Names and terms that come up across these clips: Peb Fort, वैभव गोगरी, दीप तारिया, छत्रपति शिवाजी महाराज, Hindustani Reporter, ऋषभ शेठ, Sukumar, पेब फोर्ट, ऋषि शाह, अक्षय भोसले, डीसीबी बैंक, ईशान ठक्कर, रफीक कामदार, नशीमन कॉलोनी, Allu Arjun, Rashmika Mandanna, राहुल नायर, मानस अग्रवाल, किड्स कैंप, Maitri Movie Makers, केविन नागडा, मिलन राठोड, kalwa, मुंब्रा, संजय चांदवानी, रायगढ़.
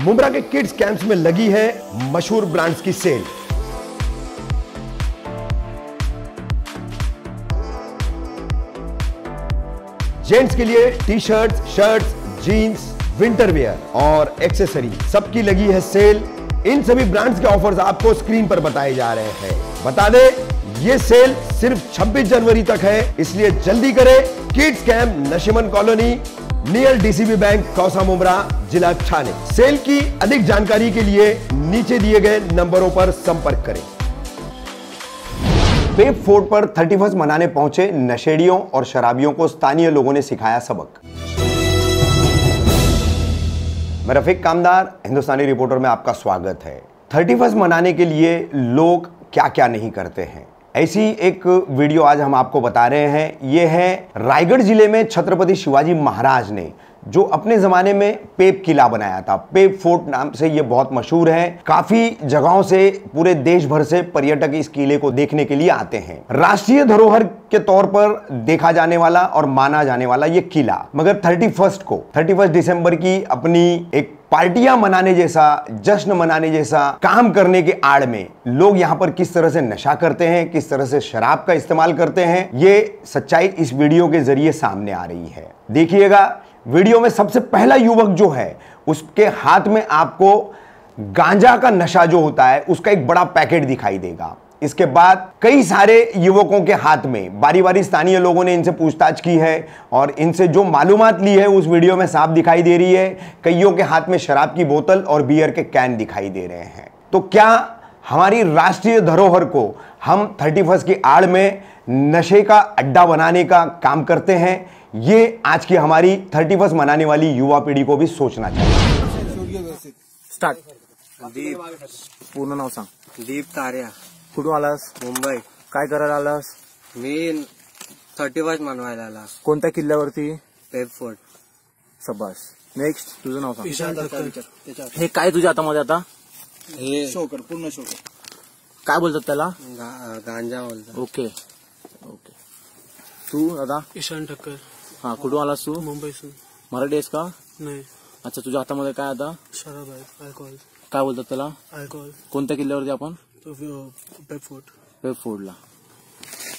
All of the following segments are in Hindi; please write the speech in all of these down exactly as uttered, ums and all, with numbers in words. मुंब्रा के किड्स कैंप्स में लगी है मशहूर ब्रांड्स की सेल। जेंट्स के लिए T shirt, shirts, jeans, winter wear और एक्सेसरी सबकी लगी है सेल। इन सभी ब्रांड्स के ऑफर्स आपको स्क्रीन पर बताए जा रहे हैं। बता दे ये सेल सिर्फ छब्बीस जनवरी तक है, इसलिए जल्दी करें। किड्स कैंप नशीमन कॉलोनी near डीसीबी बैंक Kausa मुंब्रा जिला थाने। सेल की अधिक जानकारी के लिए नीचे दिए गए नंबरों पर संपर्क करें। पेब फोर्ट पर थर्टी फर्स्ट मनाने पहुंचे नशेड़ियों और शराबियों को स्थानीय लोगों ने सिखाया सबक। मैं रफीक कामदार, हिंदुस्तानी रिपोर्टर में आपका स्वागत है। थर्टी फर्स्ट मनाने के लिए लोग क्या क्या नहीं करते हैं, ऐसी एक वीडियो आज हम आपको बता रहे हैं। ये है रायगढ़ जिले में छत्रपति शिवाजी महाराज ने जो अपने ज़माने में पेब किला बनाया था। पेब फोर्ट नाम से ये बहुत मशहूर है। काफ़ी जगहों से, पूरे देश भर से पर्यटक इस किले को देखने के लिए आते हैं। राष्ट्रीय धरोहर के तौर पर देखा जाने वाला और माना जाने वाला ये किला मगर थर्टी फर्स्ट को थर्टी फर्स्ट दिसंबर की अपनी एक पार्टियां मनाने जैसा, जश्न मनाने जैसा काम करने के आड़ में लोग यहाँ पर किस तरह से नशा करते हैं, किस तरह से शराब का इस्तेमाल करते हैं, ये सच्चाई इस वीडियो के जरिए सामने आ रही है। देखिएगा वीडियो में। सबसे पहला युवक जो है उसके हाथ में आपको गांजा का नशा जो होता है उसका एक बड़ा पैकेट दिखाई देगा। इसके बाद कई सारे युवकों के हाथ में बारी बारी स्थानीय लोगों ने इनसे पूछताछ की है और इनसे जो मालूमात ली है उस वीडियो में साफ दिखाई दे रही है। कईयों के हाथ में शराब की बोतल और बियर के कैन दिखाई दे रहे हैं। तो क्या हमारी राष्ट्रीय धरोहर को हम थर्टी फर्स्ट की आड़ में नशे का अड्डा बनाने का काम करते हैं? ये आज की हमारी थर्टी फर्स्ट मनाने वाली युवा पीढ़ी को भी सोचना चाहिए। स्टार्ट। दीप। पूर्ण नाव सांग। दीप तारिया। कुठून आलास? मुंबई। काय करायला आलास? मी थर्टी फर्स्ट मनवायला आलास। कोणत्या किल्ल्यावरती? पेब फोर्ट। शबाश। नेक्स्ट तुझं नाव सांग। हे काय तुझ्या हातामध्ये आता? हे शोकर, पूर्ण शोकर काय बोलतात त्याला? गांजा बोलतात। Okay okay. तू दादा? ईशान ठक्कर। हाँ, कुठून आलास तू? मुंबईसून। मराठी आहेस का? नाही। अच्छा, तुझ्या हातामध्ये काय आता? शराब आहे, अल्कोहोल। काय बोलतात त्याला? अल्कोहोल। कोणत्या किल्ल्यावरती आपण? पेब फोर्ट। पेब फोर्टला।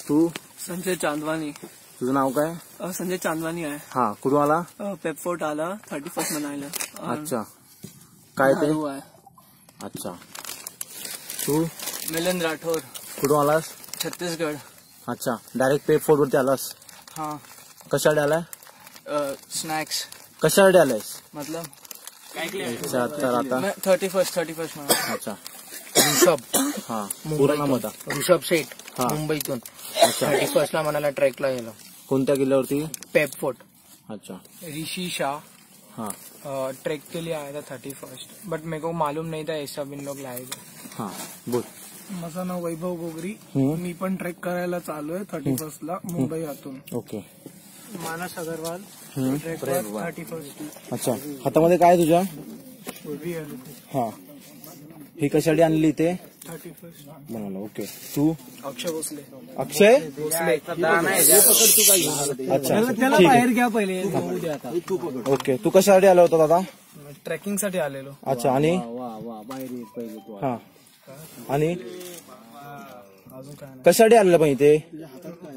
तू? संजय चांदवानी। तुझं नाव काय? संजय चांदवानी आहे। हा, कुठून आला? पेब फोर्ट आला थर्टी फर्स्ट मनायला। अच्छा, काय ते? अच्छा। तू? मिलन राठोड। कुठून आलास? छत्तीसगड। अच्छा, डायरेक्ट पेब फोर्ट वरती आलास? हा। कशासाठी आलाय? स्नॅक्स। कशासाठी आलायस? मतलब काय? थर्टी फर्स्ट थर्टी फर्स्ट मना। अच्छा। ऋषभ। हाँ, पूरा नाम होता? ऋषभ शेठ। हाँ, मुंबईतून। अच्छा। थर्टी फर्स्ट ला मनाला ट्रॅकला गेलो। कोणत्या किल्ल्यावरती? पेब फोर्ट। अच्छा। ऋषि शाह। हाँ, ट्रैक के लिए आया था थर्टी फर्स्ट बट मेरे को मालूम नहीं था ऐसा इन लोग लाए गए। हाँ, बोल। माझं नाव वैभव गोगरी। मी पण ट्रॅक करायला चालू आहे थर्टी फर्स्ट ला मुंबई आतून। Okay. मानस अग्रवाल। Thirty first. अच्छा, हातामध्ये काय तुझ्या? हाँ, ही कशासाठी आणली ते? थर्टी फर्स्ट बनवलं। ओके। तू? अक्षय भोसले। अक्षय भोसले। अच्छा, बाहेर घ्या पहिले। ओके, तू कशासाठी आला होता दादा? ट्रेकिंग साठी आलेलो। अच्छा, आणि हा, आणि कशासाठी आणलं पण इथे?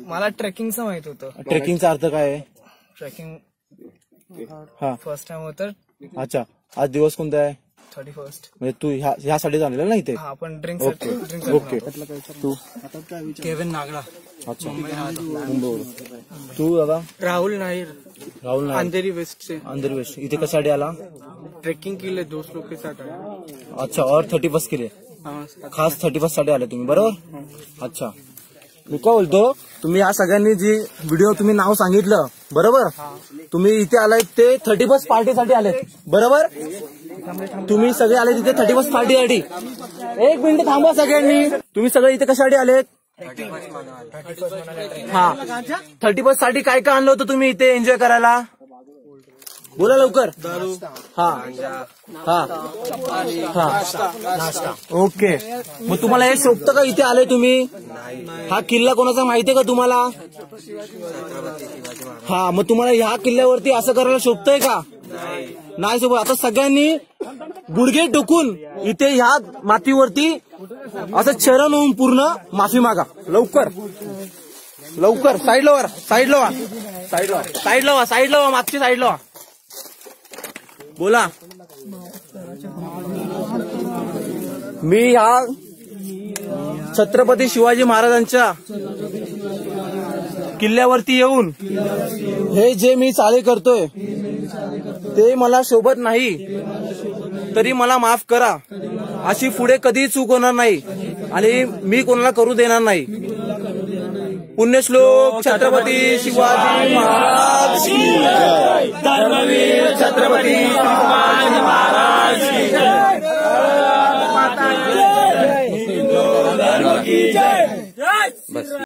मला ट्रेकिंगचं माहित होतं। ट्रेकिंगचा अर्थ काय आहे? ट्रेकिंग हा फर्स्ट टाइम होतं। अच्छा, आज दिवस कोणता आहे? Thirty first. म्हणजे तू ह्यासाठी जाणलेलं ना इथे? हा, पण ड्रिंक ड्रिंक। ओके। तू? केविन नागडा। अच्छा, मुंबई। तू दादा? राहुल नायर। राहुल नायर। अंधेरी वेस्ट से। अंधेरी वेस्ट। इथे कशासाठी आला? ट्रेकिंग के लिए दोस्त लोग के साथ आया। अच्छा, और थर्टी फर्स्ट के लिए खास थर्टी फर्स्ट साठी आले तुम्ही, बरोबर? अच्छा, मी काय बोलतो, तुम्ही या सगळ्यांनी जी व्हिडिओ तुम्ही नाव सांगितलं बरोबर, तुम्ही इथे आलाय ते थर्टी फर्स्ट पार्टीसाठी आलेत बरोबर? तुम्ही सगळे आले तिथे थर्टी फर्स्ट पार्टीसाठी। एक मिनिट थांबा सगळ्यांनी। तुम्ही सगळे इथे कशासाठी आलेत? हा, थर्टी फर्स्ट साठी काय काय आणलं होतं तुम्ही इथे एन्जॉय करायला? बोला लवकर। दारू। हा हा हा। ओके, मग तुम्हाला हे शोभतं का इथे आले तुम्ही? हा किल्ला कोणाचा माहिती आहे का तुम्हाला? हा, मग तुम्हाला ह्या किल्ल्यावरती असं करायला शोभतंय का? नाही सोबत। आता सगळ्यांनी गुडघे टेकून इथे ह्या मातीवरती असं चरण होऊन पूर्ण माफी मागा. लवकर लवकर साईड लावा साईड लावा साईड लावा साईड लावा साईड लावा मागची साईड लावा. बोला मी ह्या छत्रपती शिवाजी महाराजांच्या किल्ल्यावरती येऊन हे जे मी चाले करतोय ते मला शोभत नाही, तरी मला माफ करा. अशी पुढे कधी चूक होणार नाही आणि मी कोणाला करू देणार नाही. पुण्यश्लोक छत्रपती शिवाजी महाराज की जय. धर्मवीर छत्रपती शिवाजी महाराज की जय. भारत माता की जय. हिंदू धर्म की जय.